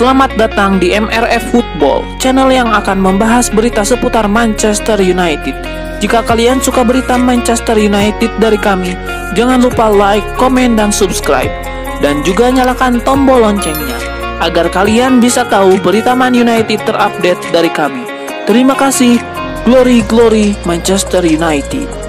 Selamat datang di MRF Football, channel yang akan membahas berita seputar Manchester United. Jika kalian suka berita Manchester United dari kami, jangan lupa like, komen, dan subscribe. Dan juga nyalakan tombol loncengnya, agar kalian bisa tahu berita Man United terupdate dari kami. Terima kasih, glory glory Manchester United.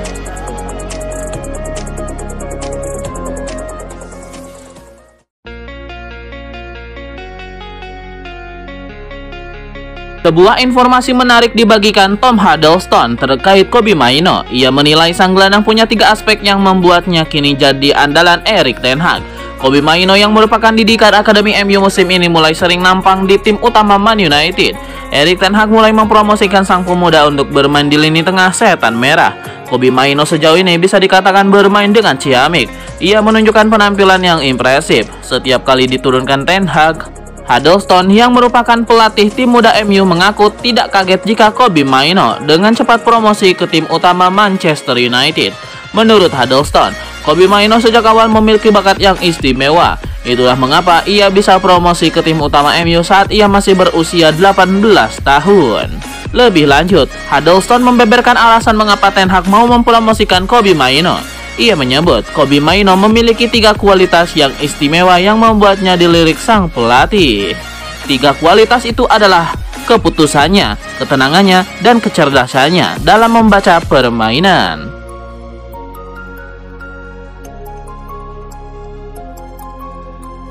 Sebuah informasi menarik dibagikan Tom Huddleston terkait Kobbie Mainoo. Ia menilai sang gelandang punya tiga aspek yang membuatnya kini jadi andalan Erik Ten Hag. Kobbie Mainoo yang merupakan didikan Akademi MU musim ini mulai sering nampang di tim utama Man United. Erik Ten Hag mulai mempromosikan sang pemuda untuk bermain di lini tengah setan merah. Kobbie Mainoo sejauh ini bisa dikatakan bermain dengan ciamik. Ia menunjukkan penampilan yang impresif. Setiap kali diturunkan Ten Hag, Huddleston yang merupakan pelatih tim muda MU mengaku tidak kaget jika Kobbie Mainoo dengan cepat promosi ke tim utama Manchester United. Menurut Huddleston, Kobbie Mainoo sejak awal memiliki bakat yang istimewa. Itulah mengapa ia bisa promosi ke tim utama MU saat ia masih berusia 18 tahun. Lebih lanjut, Huddleston membeberkan alasan mengapa Ten Hag mau mempromosikan Kobbie Mainoo. Ia menyebut Kobbie Mainoo memiliki tiga kualitas yang istimewa yang membuatnya dilirik sang pelatih. Tiga kualitas itu adalah keputusannya, ketenangannya, dan kecerdasannya dalam membaca permainan.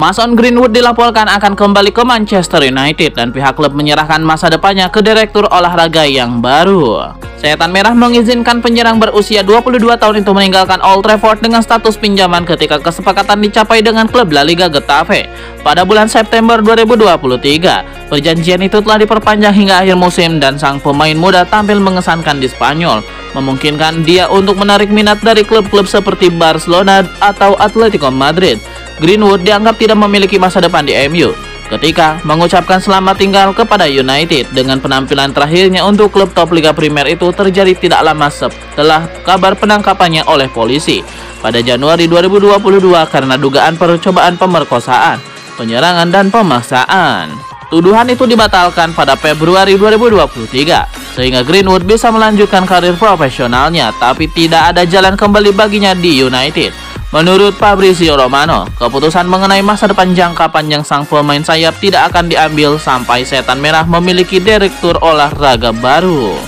Mason Greenwood dilaporkan akan kembali ke Manchester United dan pihak klub menyerahkan masa depannya ke direktur olahraga yang baru. Setan Merah mengizinkan penyerang berusia 22 tahun itu meninggalkan Old Trafford dengan status pinjaman ketika kesepakatan dicapai dengan klub La Liga Getafe pada bulan September 2023. Perjanjian itu telah diperpanjang hingga akhir musim dan sang pemain muda tampil mengesankan di Spanyol, memungkinkan dia untuk menarik minat dari klub-klub seperti Barcelona atau Atletico Madrid. Greenwood dianggap tidak memiliki masa depan di MU ketika mengucapkan selamat tinggal kepada United dengan penampilan terakhirnya untuk klub top Liga Primer itu terjadi tidak lama setelah kabar penangkapannya oleh polisi pada Januari 2022 karena dugaan percobaan pemerkosaan, penyerangan, dan pemaksaan. Tuduhan itu dibatalkan pada Februari 2023 sehingga Greenwood bisa melanjutkan karir profesionalnya, tapi tidak ada jalan kembali baginya di United. Menurut Fabrizio Romano, keputusan mengenai masa depan jangka panjang sang pemain sayap tidak akan diambil sampai Setan Merah memiliki direktur olahraga baru.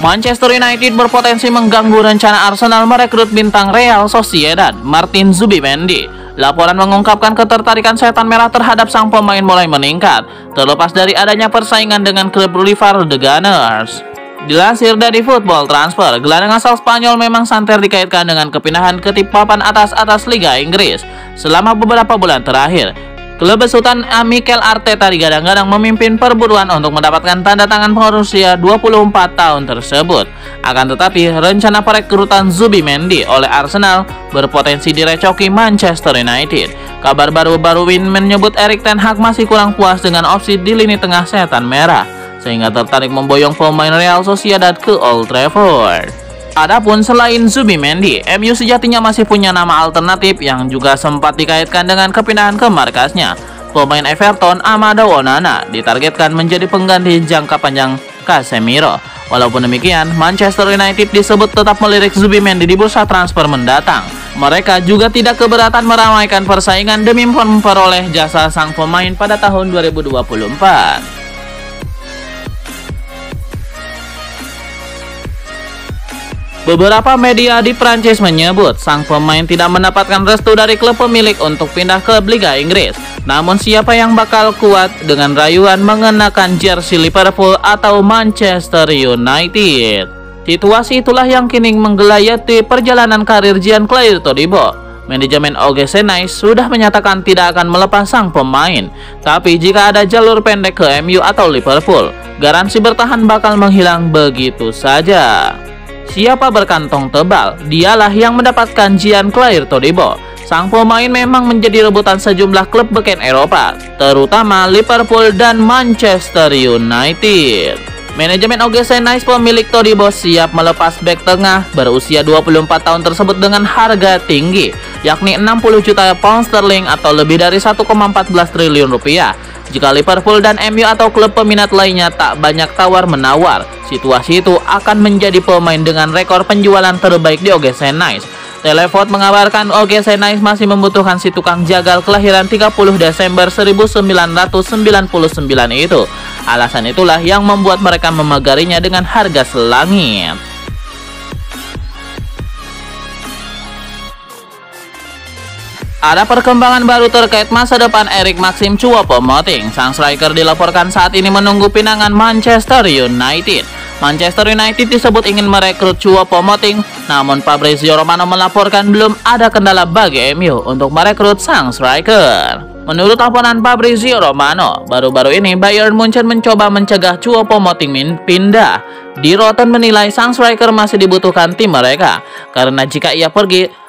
Manchester United berpotensi mengganggu rencana Arsenal merekrut bintang Real Sociedad, Martin Zubimendi. Laporan mengungkapkan ketertarikan Setan Merah terhadap sang pemain mulai meningkat, terlepas dari adanya persaingan dengan klub rival The Gunners. Dilansir dari Football Transfer, gelandang asal Spanyol memang santer dikaitkan dengan kepindahan ke tim papan atas Liga Inggris selama beberapa bulan terakhir. Klub besutan Mikel Arteta digadang-gadang memimpin perburuan untuk mendapatkan tanda tangan berusia 24 tahun tersebut. Akan tetapi, rencana perekrutan Zubimendi oleh Arsenal berpotensi direcoki Manchester United. Kabar baru-baru ini menyebut Erik Ten Hag masih kurang puas dengan opsi di lini tengah Setan Merah, sehingga tertarik memboyong pemain Real Sociedad ke Old Trafford. Adapun selain Zubimendi, MU sejatinya masih punya nama alternatif yang juga sempat dikaitkan dengan kepindahan ke markasnya. Pemain Everton Amadou Onana ditargetkan menjadi pengganti jangka panjang Casemiro. Walaupun demikian, Manchester United disebut tetap melirik Zubimendi di bursa transfer mendatang. Mereka juga tidak keberatan meramaikan persaingan demi memperoleh jasa sang pemain pada tahun 2024. Beberapa media di Prancis menyebut sang pemain tidak mendapatkan restu dari klub pemilik untuk pindah ke Liga Inggris. Namun siapa yang bakal kuat dengan rayuan mengenakan jersey Liverpool atau Manchester United? Situasi itulah yang kini menggelayati perjalanan karir Jean-Claire Todibo. Manajemen OGC Nice sudah menyatakan tidak akan melepas sang pemain. Tapi jika ada jalur pendek ke MU atau Liverpool, garansi bertahan bakal menghilang begitu saja. Siapa berkantong tebal, dialah yang mendapatkan Jean-Claire Todibo. Sang pemain memang menjadi rebutan sejumlah klub beken Eropa, terutama Liverpool dan Manchester United. Manajemen OGC Nice pemilik Todibo siap melepas bek tengah berusia 24 tahun tersebut dengan harga tinggi. yakni 60 juta pound sterling atau lebih dari 1,14 triliun rupiah. Jika Liverpool dan MU atau klub peminat lainnya tak banyak tawar-menawar, situasi itu akan menjadi pemain dengan rekor penjualan terbaik di OGC Nice. Teleford mengabarkan OGC Nice masih membutuhkan si tukang jagal kelahiran 30 Desember 1999 itu. Alasan itulah yang membuat mereka memagarinya dengan harga selangit. Ada perkembangan baru terkait masa depan Eric Maxim Choupo-Moting. Sang striker dilaporkan saat ini menunggu pinangan Manchester United. Manchester United disebut ingin merekrut Choupo-Moting, namun Fabrizio Romano melaporkan belum ada kendala bagi MU untuk merekrut sang striker. Menurut laporan Fabrizio Romano, baru-baru ini Bayern Munchen mencoba mencegah Choupo-Moting pindah. Di Rotten menilai sang striker masih dibutuhkan tim mereka, karena jika ia pergi,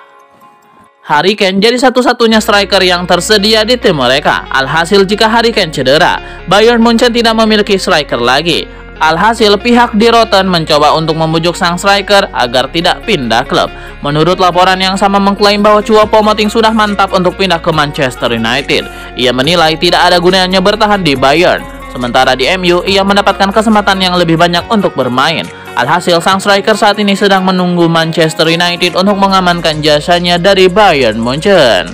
Harry Kane jadi satu-satunya striker yang tersedia di tim mereka. Alhasil jika Harry Kane cedera, Bayern Munchen tidak memiliki striker lagi. Alhasil pihak di Rotten mencoba untuk membujuk sang striker agar tidak pindah klub. Menurut laporan yang sama mengklaim bahwa Choupo-Moting sudah mantap untuk pindah ke Manchester United. Ia menilai tidak ada gunanya bertahan di Bayern. Sementara di MU, ia mendapatkan kesempatan yang lebih banyak untuk bermain. Alhasil, sang striker saat ini sedang menunggu Manchester United untuk mengamankan jasanya dari Bayern Munchen.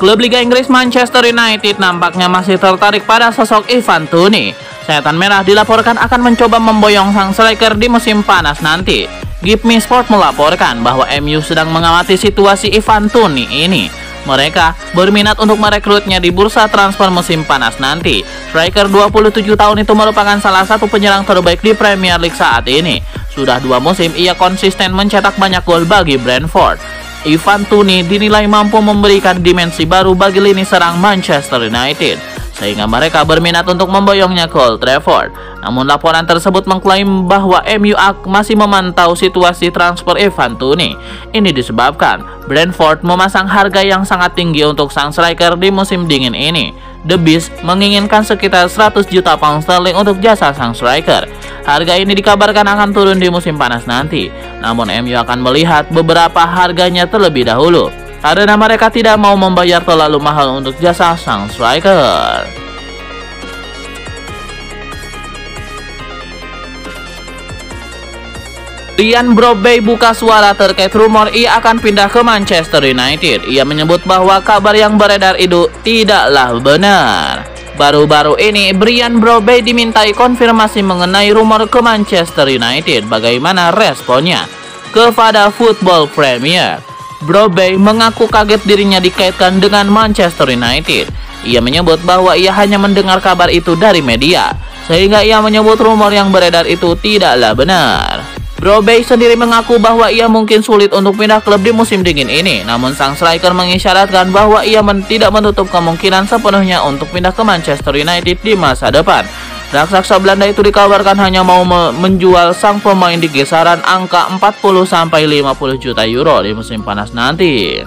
Klub Liga Inggris Manchester United nampaknya masih tertarik pada sosok Ivan Toney. Setan Merah dilaporkan akan mencoba memboyong sang striker di musim panas nanti. Give Me Sport melaporkan bahwa MU sedang mengamati situasi Ivan Toney ini. Mereka berminat untuk merekrutnya di bursa transfer musim panas nanti. Striker 27 tahun itu merupakan salah satu penyerang terbaik di Premier League saat ini. Sudah 2 musim ia konsisten mencetak banyak gol bagi Brentford. Ivan Toney dinilai mampu memberikan dimensi baru bagi lini serang Manchester United, sehingga mereka berminat untuk memboyongnya ke Old Trafford. Namun laporan tersebut mengklaim bahwa MU masih memantau situasi transfer Ivan Toney. Ini disebabkan Brentford memasang harga yang sangat tinggi untuk sang striker di musim dingin ini. The Beast menginginkan sekitar 100 juta pound sterling untuk jasa sang striker. Harga ini dikabarkan akan turun di musim panas nanti. Namun MU akan melihat beberapa harganya terlebih dahulu, karena mereka tidak mau membayar terlalu mahal untuk jasa sang striker. Brian Brobbey buka suara terkait rumor ia akan pindah ke Manchester United. Ia menyebut bahwa kabar yang beredar itu tidaklah benar. Baru-baru ini, Brian Brobbey dimintai konfirmasi mengenai rumor ke Manchester United. Bagaimana responnya kepada Football Premier? Brobbey mengaku kaget dirinya dikaitkan dengan Manchester United. Ia menyebut bahwa ia hanya mendengar kabar itu dari media, sehingga ia menyebut rumor yang beredar itu tidaklah benar. Brobbey sendiri mengaku bahwa ia mungkin sulit untuk pindah klub di musim dingin ini, namun sang striker mengisyaratkan bahwa ia tidak menutup kemungkinan sepenuhnya untuk pindah ke Manchester United di masa depan. Raksasa Belanda itu dikabarkan hanya mau menjual sang pemain di kisaran angka 40-50 juta euro di musim panas nanti.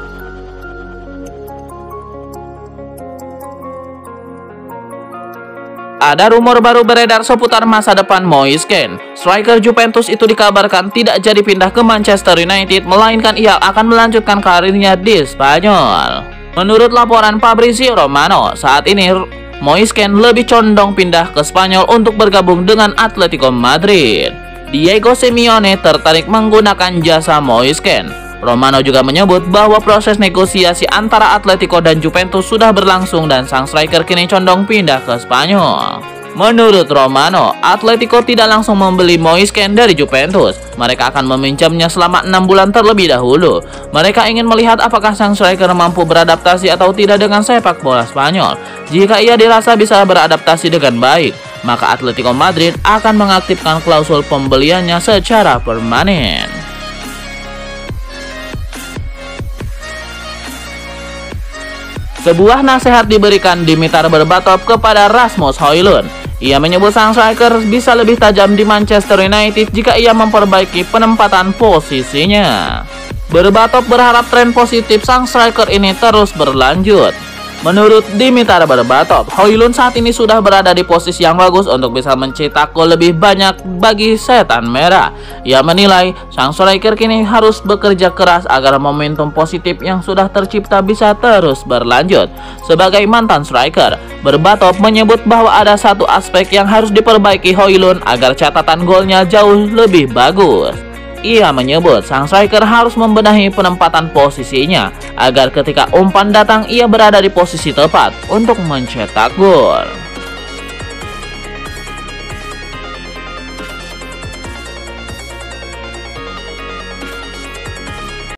Ada rumor baru beredar seputar masa depan Moise Kean. Striker Juventus itu dikabarkan tidak jadi pindah ke Manchester United, melainkan ia akan melanjutkan karirnya di Spanyol. Menurut laporan Fabrizio Romano, saat ini Moise Kean lebih condong pindah ke Spanyol untuk bergabung dengan Atletico Madrid. Diego Simeone tertarik menggunakan jasa Moise Kean. Romano juga menyebut bahwa proses negosiasi antara Atletico dan Juventus sudah berlangsung dan sang striker kini condong pindah ke Spanyol. Menurut Romano, Atletico tidak langsung membeli Moise Kean dari Juventus. Mereka akan meminjamnya selama 6 bulan terlebih dahulu. Mereka ingin melihat apakah sang striker mampu beradaptasi atau tidak dengan sepak bola Spanyol. Jika ia dirasa bisa beradaptasi dengan baik, maka Atletico Madrid akan mengaktifkan klausul pembeliannya secara permanen. Sebuah nasihat diberikan Dimitar Berbatov kepada Rasmus Højlund. Ia menyebut sang striker bisa lebih tajam di Manchester United jika ia memperbaiki penempatan posisinya. Berbatov berharap tren positif sang striker ini terus berlanjut. Menurut Dimitar Berbatov, Højlund saat ini sudah berada di posisi yang bagus untuk bisa mencetak gol lebih banyak bagi setan merah. Ia menilai sang striker kini harus bekerja keras agar momentum positif yang sudah tercipta bisa terus berlanjut. Sebagai mantan striker, Berbatov menyebut bahwa ada satu aspek yang harus diperbaiki Højlund agar catatan golnya jauh lebih bagus. Ia menyebut sang striker harus membenahi penempatan posisinya agar ketika umpan datang ia berada di posisi tepat untuk mencetak gol.